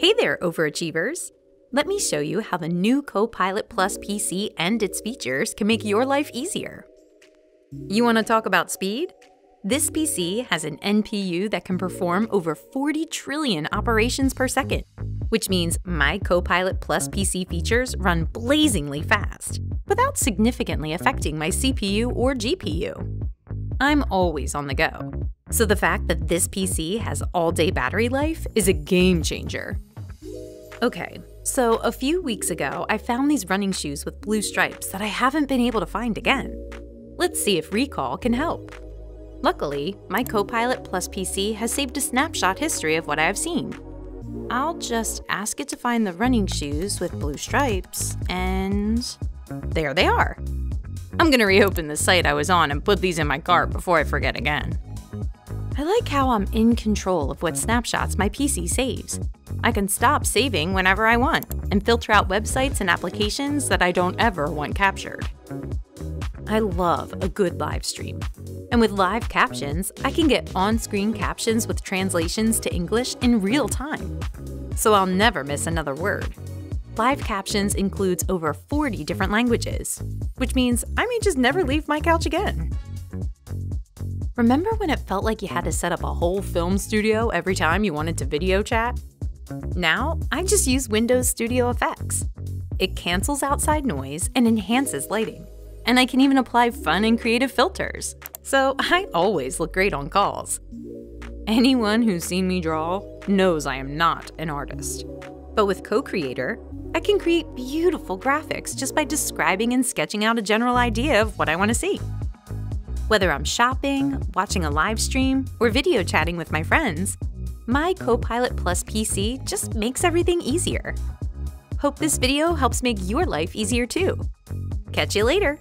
Hey there, overachievers! Let me show you how the new Copilot+ PC and its features can make your life easier. You want to talk about speed? This PC has an NPU that can perform over 40 trillion operations per second, which means my Copilot+ PC features run blazingly fast, without significantly affecting my CPU or GPU. I'm always on the go, so the fact that this PC has all-day battery life is a game changer. Okay, so a few weeks ago, I found these running shoes with blue stripes that I haven't been able to find again. Let's see if Recall can help. Luckily, my Copilot+ PC has saved a snapshot history of what I have seen. I'll just ask it to find the running shoes with blue stripes, and there they are. I'm gonna reopen the site I was on and put these in my cart before I forget again. I like how I'm in control of what snapshots my PC saves. I can stop saving whenever I want and filter out websites and applications that I don't ever want captured. I love a good live stream. And with live captions, I can get on-screen captions with translations to English in real time. So I'll never miss another word. Live captions includes over 40 different languages, which means I may just never leave my couch again. Remember when it felt like you had to set up a whole film studio every time you wanted to video chat? Now, I just use Windows Studio Effects. It cancels outside noise and enhances lighting. And I can even apply fun and creative filters. So I always look great on calls. Anyone who's seen me draw knows I am not an artist. But with Co-creator, I can create beautiful graphics just by describing and sketching out a general idea of what I want to see. Whether I'm shopping, watching a live stream, or video chatting with my friends, my Copilot+ PC just makes everything easier. Hope this video helps make your life easier too. Catch you later!